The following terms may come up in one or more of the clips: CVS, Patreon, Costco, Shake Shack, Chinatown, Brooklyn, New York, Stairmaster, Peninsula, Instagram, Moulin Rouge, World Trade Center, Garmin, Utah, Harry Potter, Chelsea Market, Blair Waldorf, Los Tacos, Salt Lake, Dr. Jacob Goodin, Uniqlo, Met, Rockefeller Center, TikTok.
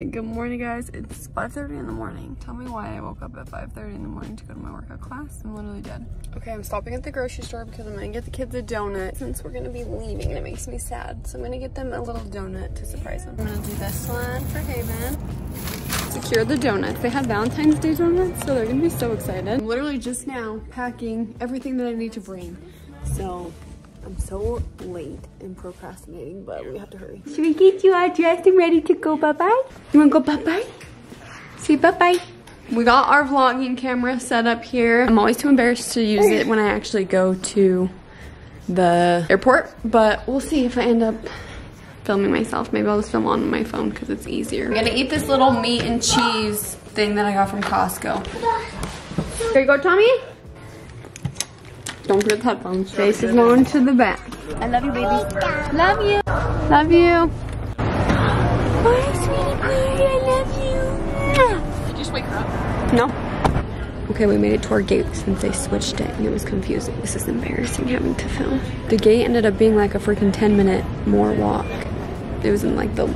Good morning, guys. It's 5:30 in the morning. Tell me why I woke up at 5:30 in the morning to go to my workout class. I'm literally dead. Okay, I'm stopping at the grocery store because I'm gonna get the kids a donut. Since we're gonna be leaving, that makes me sad. So I'm gonna get them a little donut to surprise them. I'm gonna do this one for Haven. Secure the donuts. They have Valentine's Day donuts, so they're gonna be so excited. I'm literally just now packing everything that I need to bring. So I'm so late and procrastinating, but we have to hurry. Should we get you all dressed and ready to go bye-bye? You wanna go bye-bye? Say bye-bye. We got our vlogging camera set up here. I'm always too embarrassed to use it when I actually go to the airport, but we'll see if I end up filming myself. Maybe I'll just film on my phone because it's easier. I'm gonna eat this little meat and cheese thing that I got from Costco. Here you go, Tommy. Don't forget the headphones. Face is going to the back. I love you, baby. Love you. Love you. Oh, sweetie pie, I love you. Did you just wake her up? No. Okay, we made it to our gate since they switched it and it was confusing. This is embarrassing having to film. The gate ended up being like a freaking 10-minute more walk. It was in like the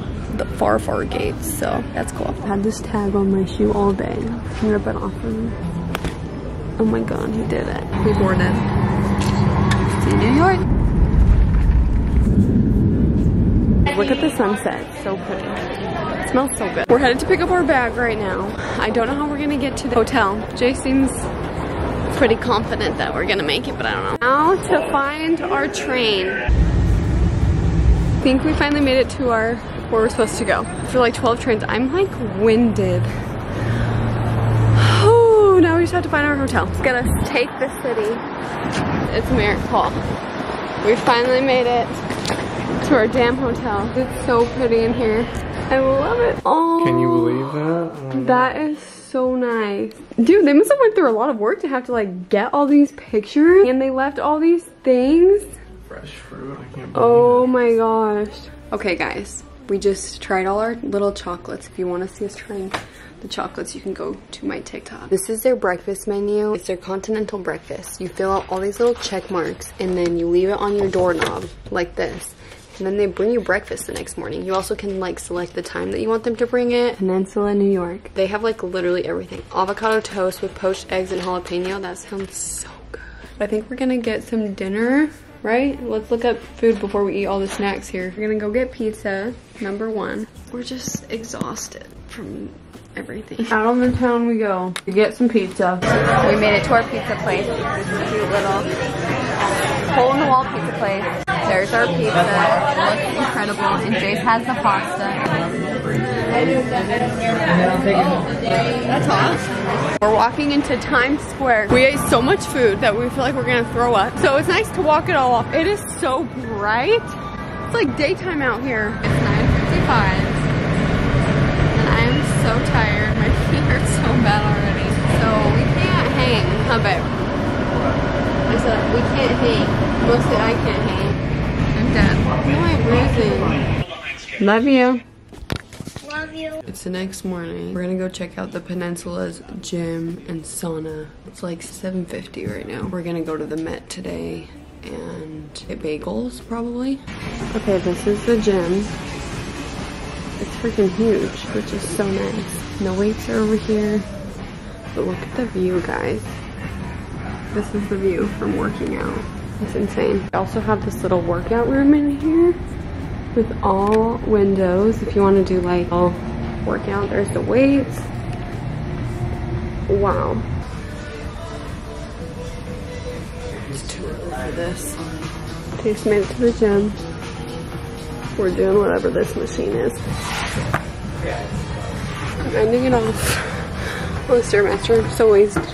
far, far gate, so that's cool. I had this tag on my shoe all day. Can you rip it off for me? Oh my god, he did it. We boarded. See New York. Look at the sunset. So pretty. It smells so good. We're headed to pick up our bag right now. I don't know how we're gonna get to the hotel. Jay seems pretty confident that we're gonna make it, but I don't know. Now to find our train. I think we finally made it to where we're supposed to go. After like 12 trains, I'm like winded. Now we just have to find our hotel. It's gonna take the city. It's a miracle. We finally made it to our damn hotel. It's so pretty in here. I love it. Oh, can you believe that? Oh, that is so nice. Dude, they must have went through a lot of work to have to like get all these pictures and they left all these things. Fresh fruit, I can't believe it. Oh my gosh. Okay guys, we just tried all our little chocolates. If you wanna see us trying the chocolates, you can go to my TikTok. This is their breakfast menu. It's their continental breakfast. You fill out all these little check marks and then you leave it on your doorknob like this. And then they bring you breakfast the next morning. You also can like select the time that you want them to bring it. Peninsula, New York. They have like literally everything. Avocado toast with poached eggs and jalapeno. That sounds so good. I think we're gonna get some dinner, right? Let's look up food before we eat all the snacks here. We're gonna go get pizza, number one. We're just exhausted from everything. Out on the town we go to get some pizza. We made it to our pizza place. This is a cute little hole-in-the-wall pizza place. There's our pizza. It looks incredible. And Jace has the pasta. That's awesome. We're walking into Times Square. We ate so much food that we feel like we're gonna throw up. So it's nice to walk it all off. It is so bright. It's like daytime out here. It's 9:55. So tired, my feet hurt so bad already. So we can't hang, huh babe? I said we can't hang. Mostly I can't hang. I'm dead. I'm love you. Love you. It's the next morning. We're gonna go check out the Peninsula's gym and sauna. It's like 7:50 right now. We're gonna go to the Met today and get bagels probably. Okay, this is the gym. It's freaking huge, which is so nice. No weights are over here, but look at the view, guys. This is the view from working out. It's insane. I also have this little workout room in here with all windows. If you want to do like a workout, there's the weights. Wow. It's too early for this. Okay, just made it to the gym. We're doing whatever this machine is. I'm ending it off. Oh, the Stairmaster, I'm so wasted. I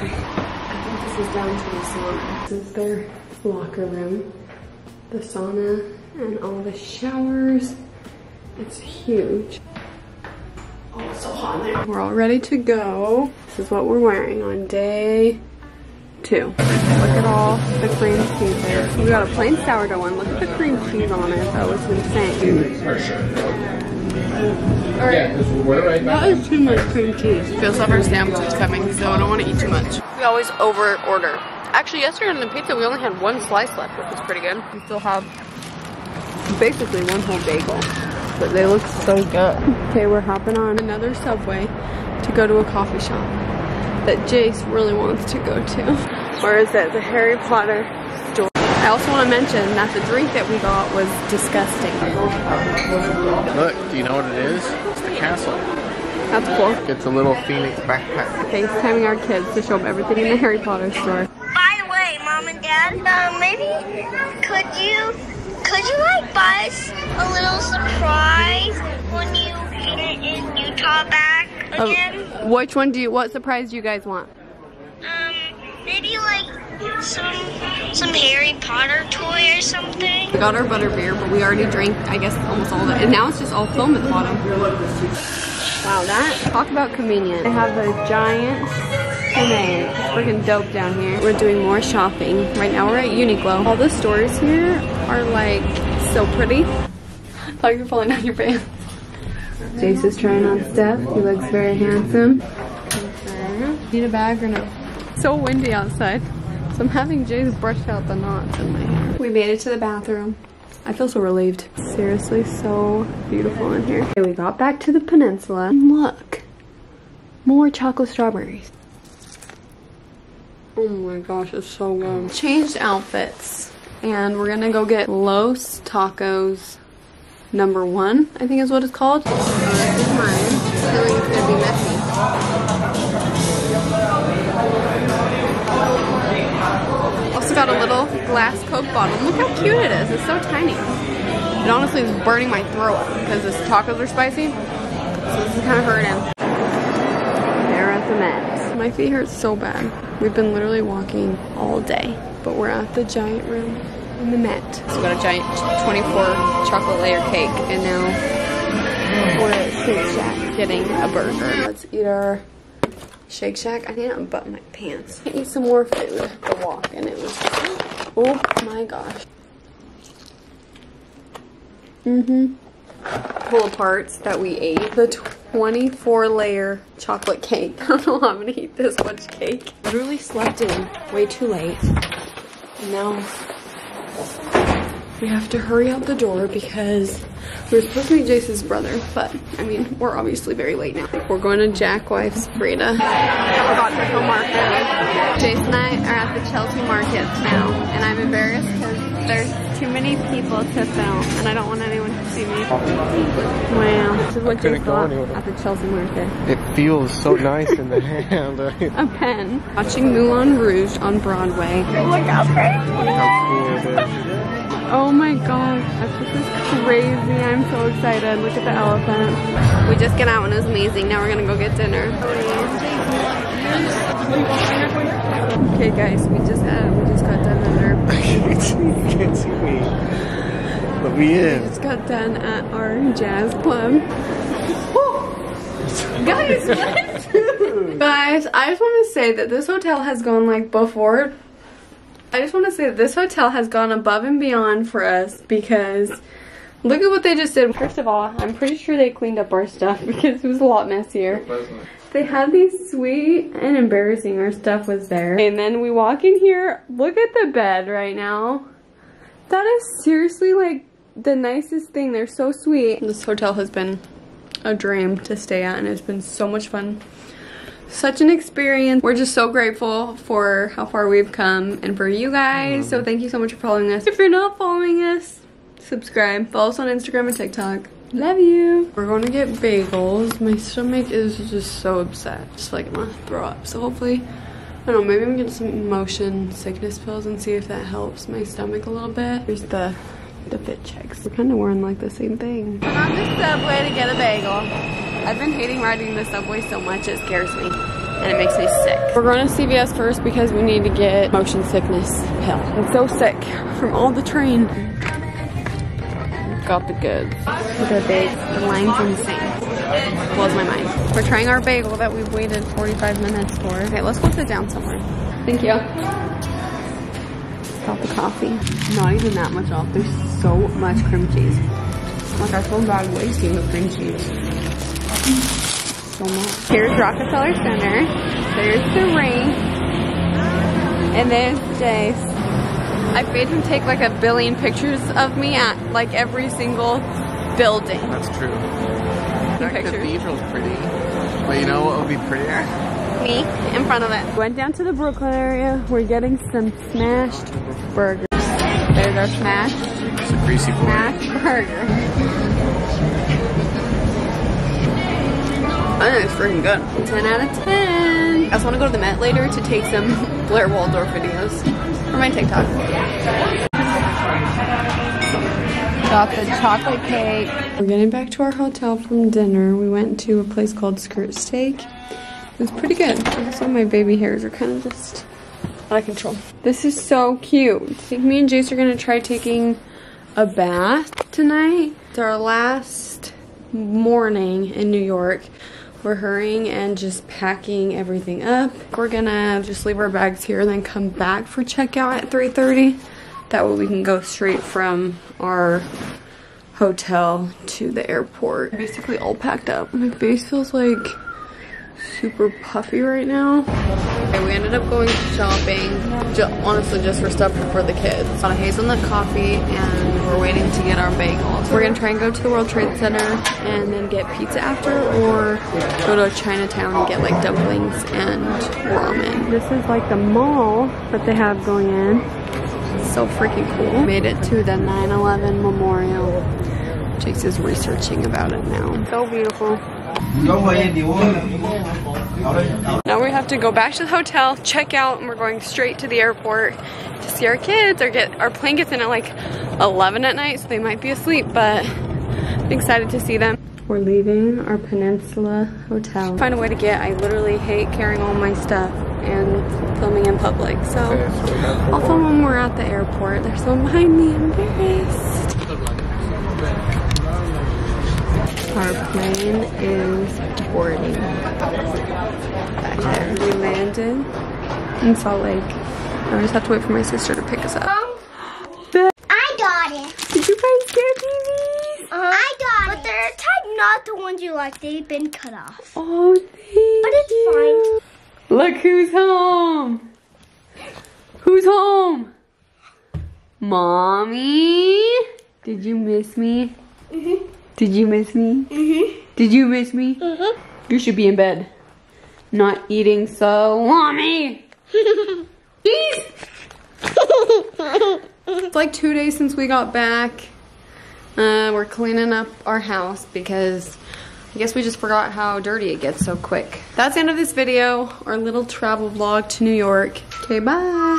think this is down to the sauna. This is their locker room. The sauna and all the showers. It's huge. Oh, it's so hot in there. We're all ready to go. This is what we're wearing on day two. Look at all the cream cheese there. We got a plain sourdough one. Look at the cream cheese on it. That was insane. Alright, that is too much cream cheese. Feels like our sandwich is coming, so I don't want to eat too much. We always over order. Actually, yesterday on the pizza, we only had one slice left, which was pretty good. We still have basically one whole bagel. but they look so good. Okay, we're hopping on another subway to go to a coffee shop that Jace really wants to go to. Where is it? The Harry Potter store. I also want to mention that the drink that we got was disgusting. Look, do you know what it is? It's the castle. That's cool. It's a little Phoenix backpack. FaceTiming our kids to show them everything in the Harry Potter store. By the way, Mom and Dad, maybe could you like buy us a little surprise when you get it in Utah back again? Which one do you? What surprise do you guys want? Maybe like some Harry Potter toy or something. We got our butterbeer, but we already drank, I guess, almost all of it, and now it's just all foam at the bottom. Wow, that, talk about convenient. I have a giant tomato. Freaking dope down here. We're doing more shopping. Right now we're at Uniqlo. All the stores here are like so pretty. Thought you were falling down your pants. Jace is trying on stuff. He looks very handsome. Need a bag or no? It's so windy outside. So I'm having Jace brush out the knots in my hair. We made it to the bathroom. I feel so relieved. Seriously, so beautiful in here. Okay, we got back to the Peninsula. And look, more chocolate strawberries. Oh my gosh, it's so good. Changed outfits, and we're gonna go get Los Tacos #1, I think is what it's called. This is mine. I feel like it's gonna be messy. Also got a little glass Coke bottle. Look how cute it is. It's so tiny. It honestly is burning my throat up because the tacos are spicy. So this is kind of hurting. They're at the Met. My feet hurt so bad. We've been literally walking all day, but we're at the giant room in the Met. So we got a giant 24 chocolate layer cake, and now we're at Shake Shack getting a burger. Let's eat our Shake Shack. I didn't unbutton my pants. I ate some more food at the walk, and it was good. Oh my gosh. Pull parts that we ate. The 24 layer chocolate cake. I don't know how I'm gonna eat this much cake. Literally slept in way too late. And now we have to hurry out the door because we were supposed to meet Jace's brother, but I mean, we're obviously very late now. We're going to Jack Wife's Frida. Got the market. Jace and I are at the Chelsea Market now, and I'm embarrassed because there's too many people to film, and I don't want anyone to see me. Wow, this is what Jace got at the Chelsea Market. It feels so nice in the hand. A pen. Watching Moulin Rouge on Broadway. Look how pretty. How cool it is. Oh my gosh, this is crazy. I'm so excited. Look at the elephant. We just got out and it was amazing. Now we're gonna go get dinner. Okay guys, we just got done at our you can't see me. But we just got done at our jazz club. Guys, what? Guys, I just wanna say that this hotel has gone like before. I just want to say that this hotel has gone above and beyond for us because look at what they just did. First of all, I'm pretty sure they cleaned up our stuff because it was a lot messier. They had these sweet and embarrassing, our stuff was there. And then we walk in here, look at the bed right now. That is seriously like the nicest thing. They're so sweet. This hotel has been a dream to stay at and it's been so much fun. Such an experience. We're just so grateful for how far we've come and for you guys. So thank you so much for following us. If you're not following us, subscribe. Follow us on Instagram and TikTok. Love you. We're going to get bagels. My stomach is just so upset. Just like I'm gonna throw up. So hopefully, I don't know, maybe I'm gonna get some motion sickness pills and see if that helps my stomach a little bit. Here's the fit checks. We're kind of wearing like the same thing. I'm on the subway to get a bagel. I've been hating riding the subway so much it scares me and it makes me sick. We're going to CVS first because we need to get motion sickness pill. I'm so sick from all the train. Got the goods. The big, the line's insane. Blows my mind. We're trying our bagel that we've waited 45 minutes for. Okay, let's go sit down somewhere. Thank you. Got the coffee. Not even that much off. There's so much cream cheese. Like I feel bad wasting the cream cheese. So much. Here's Rockefeller Center. There's the ring. And there's Jace. I've made him take like a billion pictures of me at like every single building. That's true. That cathedral's pretty. But you know what would be prettier? Me in front of it. Went down to the Brooklyn area. We're getting some smashed burgers. There's our smash. It's a greasy boy. Smash burger. I think it's freaking good. 10 out of 10. I just want to go to the Met later to take some Blair Waldorf videos for my TikTok. Got the chocolate cake. We're getting back to our hotel from dinner. We went to a place called Skirt Steak. It was pretty good. Also, my baby hairs are kind of just out of control. This is so cute. I think me and Jace are gonna try taking a bath tonight. It's our last morning in New York. We're hurrying and just packing everything up. We're gonna just leave our bags here and then come back for checkout at 3:30. That way we can go straight from our hotel to the airport. Basically all packed up. My face feels like super puffy right now. Okay, we ended up going shopping, honestly just for stuff for the kids. Got a hazelnut coffee and we're waiting to get our bagels. We're gonna try and go to the World Trade Center and then get pizza after, or go to Chinatown and get like dumplings and ramen. This is like the mall that they have going in. It's so freaking cool. Made it to the 9/11 memorial. Jace is researching about it now. So beautiful. Now we have to go back to the hotel, check out, and we're going straight to the airport to see our kids. Our plane gets in at like 11 at night, so they might be asleep, but I'm excited to see them. We're leaving our Peninsula hotel. Find a way to get, I literally hate carrying all my stuff and filming in public, so I'll film when we're at the airport. They're so behind me, I'm embarrassed. Our plane is boarding. Back there. We landed in Salt Lake. I just have to wait for my sister to pick us up. I got it. Did you find scare babies? I got it. But they're type not the ones you like. They've been cut off. Oh, thank you. But it's fine. Look who's home. Who's home? Mommy? Did you miss me? Mm-hmm. Did you miss me? Mm-hmm. Did you miss me? Mm-hmm. You should be in bed. Not eating salami. Jeez. It's like 2 days since we got back. We're cleaning up our house because I guess we just forgot how dirty it gets so quick. That's the end of this video. Our little travel vlog to New York. Okay, bye.